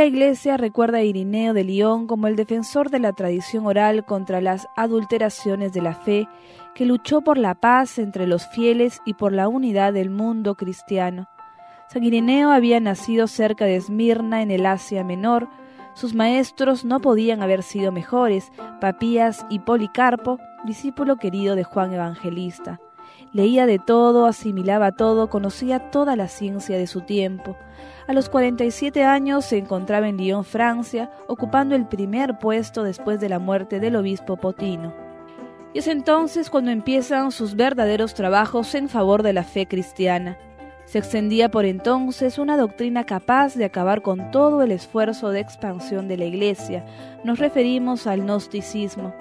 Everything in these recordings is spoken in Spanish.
la Iglesia recuerda a Ireneo de Lyon como el defensor de la tradición oral contra las adulteraciones de la fe, que luchó por la paz entre los fieles y por la unidad del mundo cristiano. San Ireneo había nacido cerca de Esmirna, en el Asia Menor. Sus maestros no podían haber sido mejores: Papías y Policarpo, discípulo querido de Juan Evangelista. Leía de todo, asimilaba todo, conocía toda la ciencia de su tiempo. A los 47 años se encontraba en Lyon, Francia, ocupando el primer puesto después de la muerte del obispo Potino. Y es entonces cuando empiezan sus verdaderos trabajos en favor de la fe cristiana. Se extendía por entonces una doctrina capaz de acabar con todo el esfuerzo de expansión de la Iglesia. Nos referimos al gnosticismo.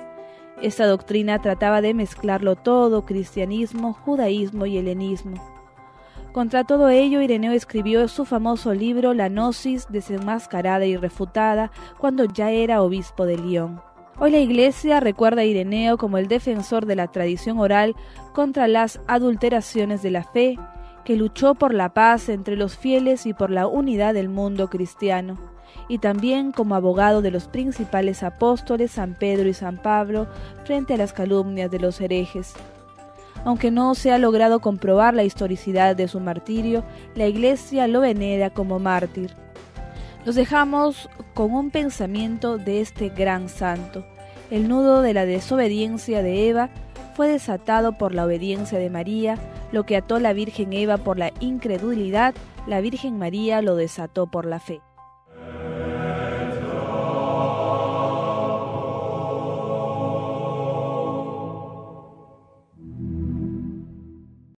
Esta doctrina trataba de mezclarlo todo: cristianismo, judaísmo y helenismo. Contra todo ello, Ireneo escribió su famoso libro La Gnosis, desenmascarada y refutada, cuando ya era obispo de Lyon. Hoy la Iglesia recuerda a Ireneo como el defensor de la tradición oral contra las adulteraciones de la fe, que luchó por la paz entre los fieles y por la unidad del mundo cristiano, y también como abogado de los principales apóstoles San Pedro y San Pablo frente a las calumnias de los herejes. Aunque no se ha logrado comprobar la historicidad de su martirio, la Iglesia lo venera como mártir. Los dejamos con un pensamiento de este gran santo. El nudo de la desobediencia de Eva fue desatado por la obediencia de María. Lo que ató la Virgen Eva por la incredulidad, la Virgen María lo desató por la fe.